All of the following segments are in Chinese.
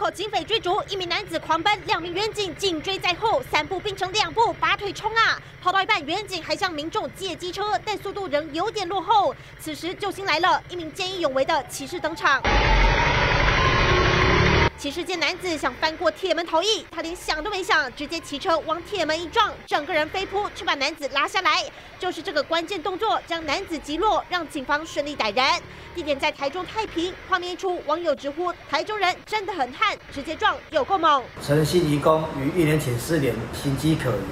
口警匪追逐，一名男子狂奔，两名远警紧追在后，三步并成两步，拔腿冲啊！跑到一半，远警还向民众借机车，但速度仍有点落后。此时救星来了，一名见义勇为的骑士登场。 骑士见男子想翻过铁门逃逸，他连想都没想，直接骑车往铁门一撞，整个人飞扑，却把男子拉下来。就是这个关键动作，将男子击落，让警方顺利逮人。地点在台中太平，画面一出，网友直呼台中人真的很悍，直接撞有够猛。陈姓移工于1年前4年形迹可疑，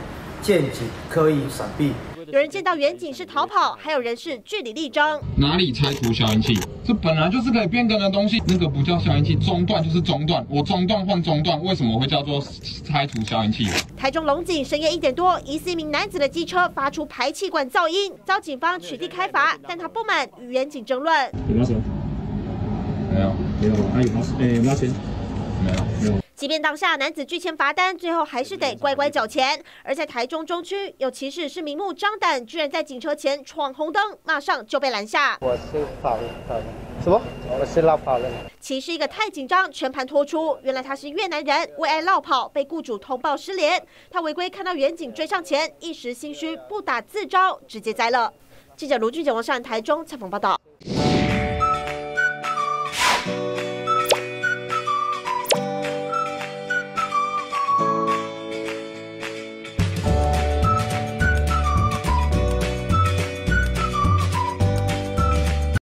见警刻意闪避。 有人见到远景是逃跑，还有人是据理力争。哪里拆除消音器？这本来就是可以变更的东西，那个不叫消音器，中断就是中断，我中断换中断，为什么会叫做拆除消音器？台中龙井深夜1点多，疑似一名男子的机车发出排气管噪音，遭警方取缔开罚，但他不满，与远景争论。有没有钱？没有，没有吧？啊，有吗？有没有钱？没有，没有。 即便当下男子拒签罚单，最后还是得乖乖缴钱。而在台中中区，有骑士是名目张胆，居然在警车前闯红灯，马上就被拦下。我是跑了，什么？我是落跑了。骑士一个太紧张，全盘托出。原来他是越南人，为爱落跑，被雇主通报失联。他违规看到远警追上前，一时心虚不打自招，直接栽了。记者卢俊杰、王善台中采访报道。